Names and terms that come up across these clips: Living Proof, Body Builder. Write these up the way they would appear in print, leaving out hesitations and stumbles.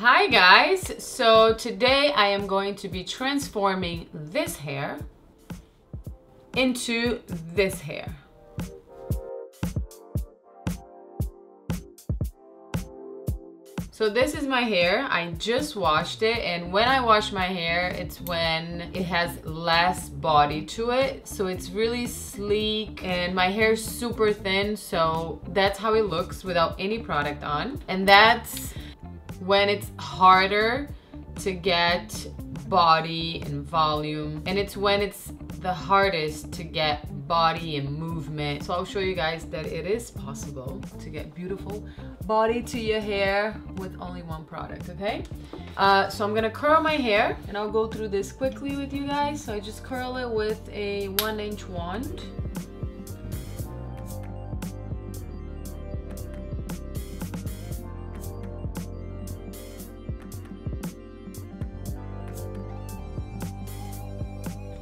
Hi guys, so today I am going to be transforming this hair into this hair. So this is my hair. I just washed it, and when I wash my hair, it's when it has less body to it. So it's really sleek and my hair is super thin. So that's how it looks without any product on. And that's when it's harder to get body and volume. And it's when it's the hardest to get body and movement. So I'll show you guys that it is possible to get beautiful body to your hair with only one product, okay? So I'm gonna curl my hair, and I'll go through this quickly with you guys. So I just curl it with a 1-inch wand.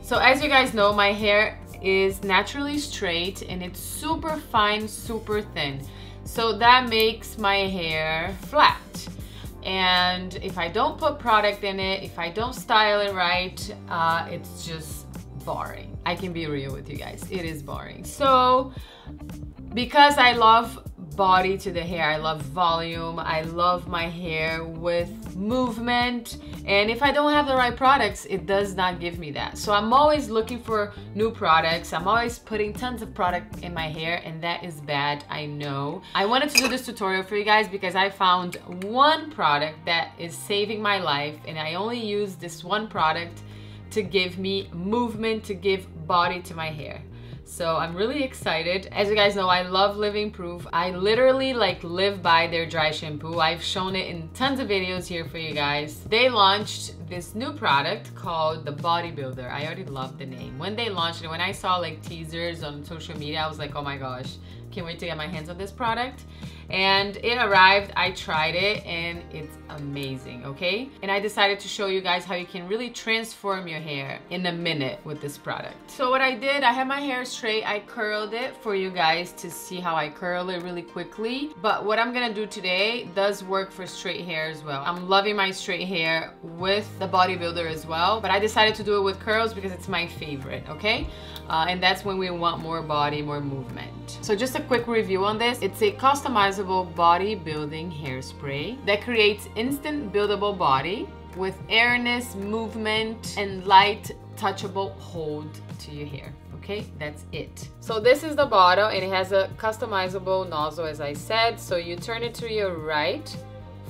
So as you guys know, my hair is naturally straight and it's super fine, super thin. So that makes my hair flat. And if I don't put product in it, if I don't style it right, it's just boring. I can be real with you guys, it is boring. So because I love body to the hair, I love volume, I love my hair with movement, and if I don't have the right products, it does not give me that. So I'm always looking for new products, I'm always putting tons of product in my hair, and that is bad, I know. I wanted to do this tutorial for you guys because I found one product that is saving my life, and I only use this one product to give me movement, to give body to my hair. So I'm really excited. As you guys know, I love Living Proof. I literally like live by their dry shampoo. I've shown it in tons of videos here for you guys. They launched this new product called the Body Builder. I already love the name. When they launched it, when I saw like teasers on social media, I was like, oh my gosh, can't wait to get my hands on this product. And it arrived, I tried it, and it's amazing, okay? And I decided to show you guys how you can really transform your hair in a minute with this product. So what I did, I had my hair straight, I curled it for you guys to see how I curl it really quickly. But what I'm gonna do today does work for straight hair as well. I'm loving my straight hair with the Body Builder as well, but I decided to do it with curls because it's my favorite, okay? And that's when we want more body, more movement. So just a quick review on this. It's a customizable bodybuilding hairspray that creates instant buildable body with airiness, movement, and light touchable hold to your hair. Okay, that's it. So this is the bottle, and it has a customizable nozzle, as I said. So you turn it to your right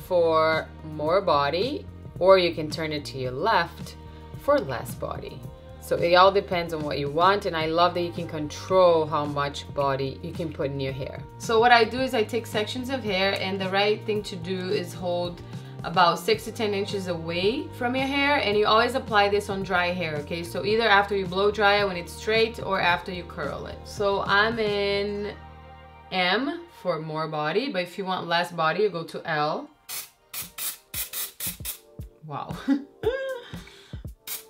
for more body, or you can turn it to your left for less body. So it all depends on what you want, and I love that you can control how much body you can put in your hair. So what I do is I take sections of hair, and the right thing to do is hold about 6 to 10 inches away from your hair, and you always apply this on dry hair, okay? So either after you blow dry it when it's straight, or after you curl it. So I'm in M for more body, but if you want less body, you go to L. Wow.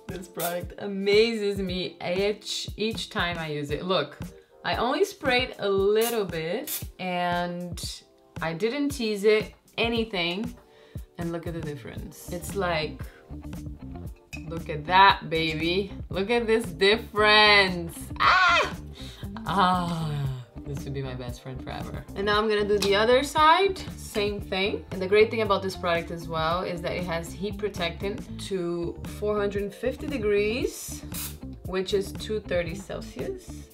This product amazes me each time I use it. Look, I only sprayed a little bit, and I didn't tease it, anything, and look at the difference. It's like, look at that, baby. Look at this difference. Ah! Ah, this would be my best friend forever. And now I'm gonna do the other side, same thing. And the great thing about this product as well is that it has heat protectant to 450 degrees, which is 230 Celsius.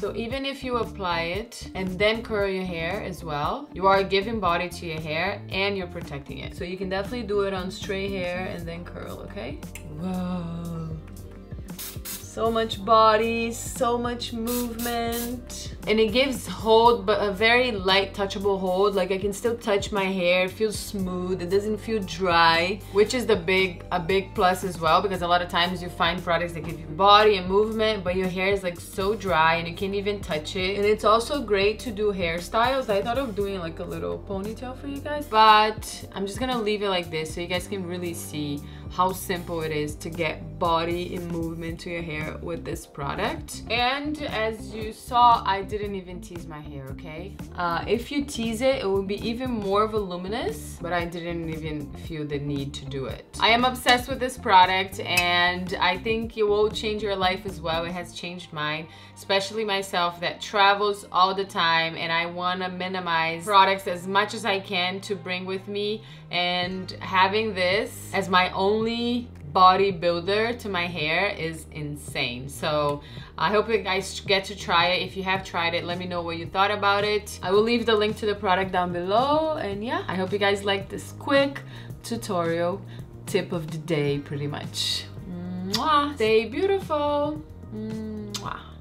So even if you apply it and then curl your hair as well, you are giving body to your hair and you're protecting it. So you can definitely do it on straight hair and then curl, okay? Whoa. So much body, so much movement. And it gives hold, but a very light touchable hold. Like I can still touch my hair, it feels smooth, it doesn't feel dry, which is a big plus as well, because a lot of times you find products that give you body and movement, but your hair is like so dry and you can't even touch it. And it's also great to do hairstyles. I thought of doing like a little ponytail for you guys, but I'm just gonna leave it like this so you guys can really see how simple it is to get body and movement to your hair with this product. And as you saw, I didn't even tease my hair, okay? If you tease it, it will be even more voluminous, but I didn't even feel the need to do it. I am obsessed with this product and I think it will change your life as well. It has changed mine, especially myself that travels all the time, and I want to minimize products as much as I can to bring with me, and having this as my only body builder to my hair is insane. So I hope you guys get to try it. If you have tried it, let me know what you thought about it. I will leave the link to the product down below, and yeah, I hope you guys like this quick tutorial tip of the day pretty much. Mwah. Stay beautiful. Mwah.